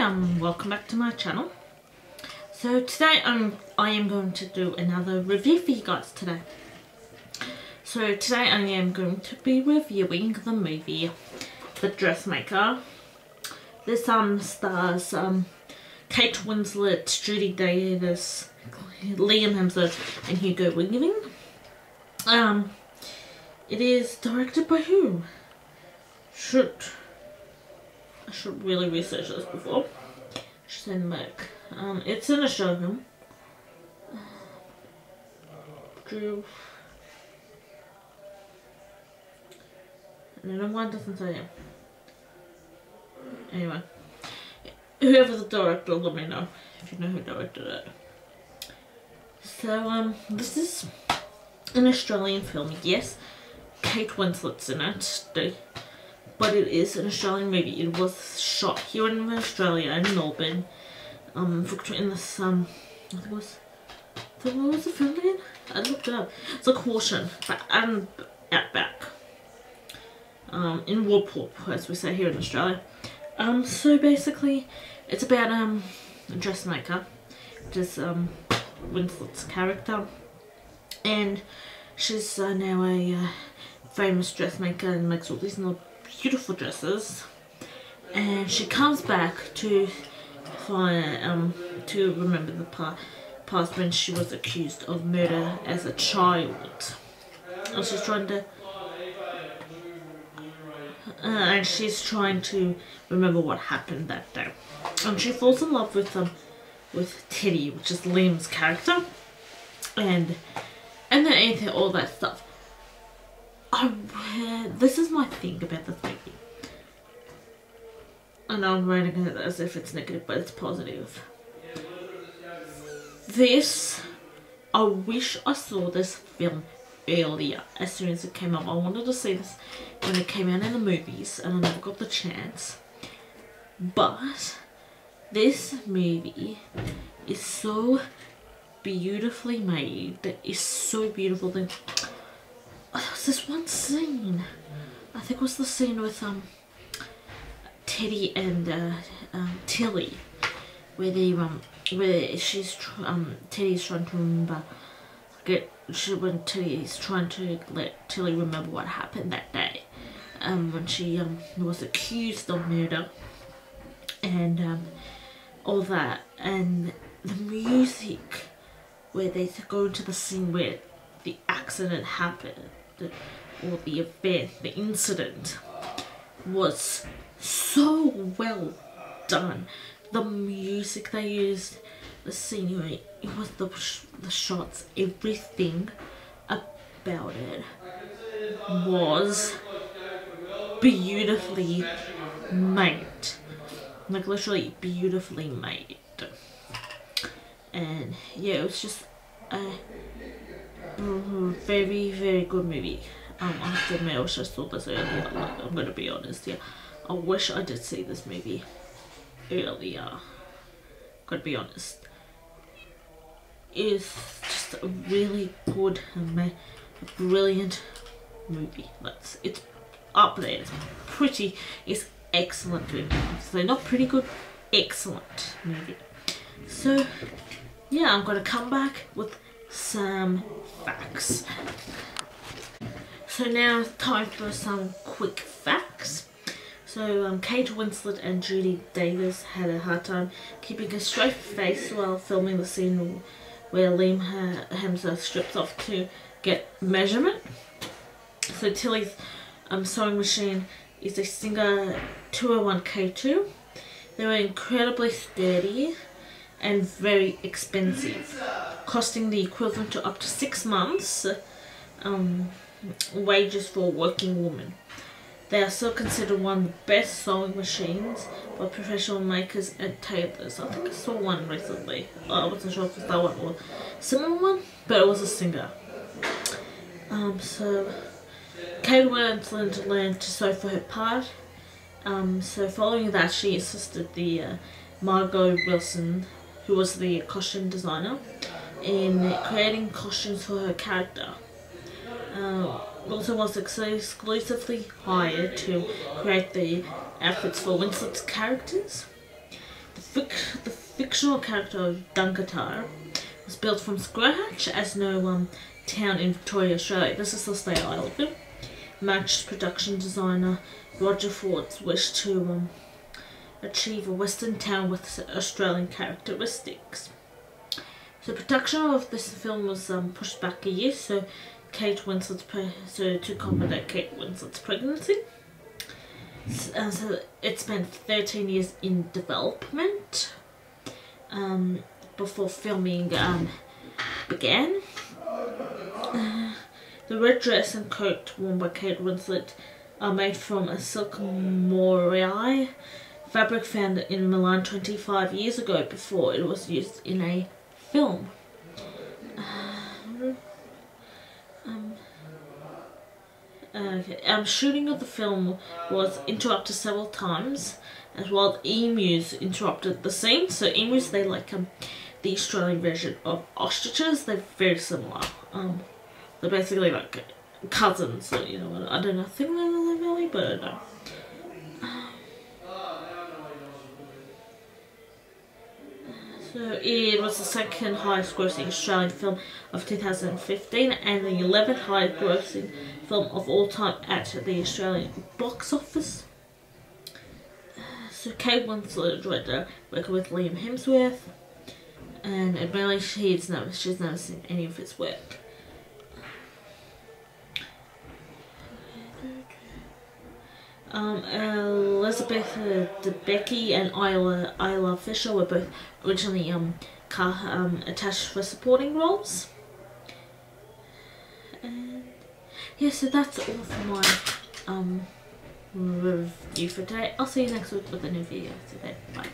and welcome back to my channel. So today I am going to do another review for you guys today. So today I am going to be reviewing the movie The Dressmaker. This stars Kate Winslet, Judy Davis, Liam Hemsworth and Hugo Weaving. It is directed by who? I should really research this before. She's in Merc. It's in a showroom. I don't know why it doesn't say it. Anyway. Whoever the director, let me know if you know who directed it. So, this is an Australian film. Yes, Kate Winslet's in it. But it is an Australian movie. It was shot here in Australia, in Melbourne. In this, what was the film again? I looked it up. It's a Caution, but Outback. In Walpole, as we say here in Australia. So basically, it's about a dressmaker, just Winslet's character, and she's now a famous dressmaker and makes all these beautiful dresses, and she comes back to find to remember the past when she was accused of murder as a child. And she's trying to remember what happened that day, and she falls in love with Teddy, which is Liam's character, and then all that stuff. This is my thing about this movie. I know I'm writing it as if it's negative, but it's positive. I wish I saw this film earlier, as soon as it came out. I wanted to see this when it came out in the movies, and I never got the chance. But this movie is so beautifully made. It's so beautiful. There was this one scene, I think it was the scene with Teddy and Tilly, where they where she's Teddy's trying to remember, when Tilly's trying to let Tilly remember what happened that day, when she was accused of murder and all that, and the music where they go into the scene where the accident happened. Or the event, the incident was so well done. The music they used, the scenery, it was the shots, everything about it was beautifully made, like literally beautifully made. And yeah, it was just very, very good movie. I have to admit, I wish I saw this earlier. Like, I'm gonna be honest here. I wish I did see this movie earlier. Gotta be honest. It's just a really good, brilliant movie. It's up there. It's pretty. It's excellent movie. So not pretty good, excellent movie. So yeah, I'm gonna come back with some facts. So now it's time for some quick facts. So Kate Winslet and Judy Davis had a hard time keeping a straight face while filming the scene where Liam Hemsworth strips off to get measurement. So Tilly's sewing machine is a Singer 201 K2. They were incredibly sturdy and very expensive, costing the equivalent to up to 6 months wages for a working woman. They are still considered one of the best sewing machines by professional makers and tailors. I think I saw one recently. I wasn't sure if it was that one or a similar one, but it was a Singer. So Kate Winslet learned to sew for her part. So following that, she assisted the Margot Wilson, who was the costume designer, in creating costumes for her character. Also was exclusively hired to create the outfits for Winslet's characters. the fictional character of Dunkatar was built from scratch as no town in Victoria, Australia. This is the state I live in. Matched production designer Roger Ford's wish to achieve a western town with Australian characteristics. So production of this film was pushed back a year, so to accommodate Kate Winslet's pregnancy. So it spent 13 years in development before filming began. The red dress and coat worn by Kate Winslet are made from a silk moiré fabric found in Milan 25 years ago before it was used in a film. Shooting of the film was interrupted several times as while emus interrupted the scene. So emus, they like the Australian version of ostriches. They're very similar. They're basically like cousins. So, you know, I don't know, I think they're really, but I don't know. So it was the second highest grossing Australian film of 2015 and the 11th highest grossing film of all time at the Australian box office. So Kate Winslet working with Liam Hemsworth, and admittedly she's never seen any of his work. Elizabeth Debicki and Isla Fisher were both originally attached for supporting roles. And yeah, so that's all for my review for today. I'll see you next week with a new video. So bye.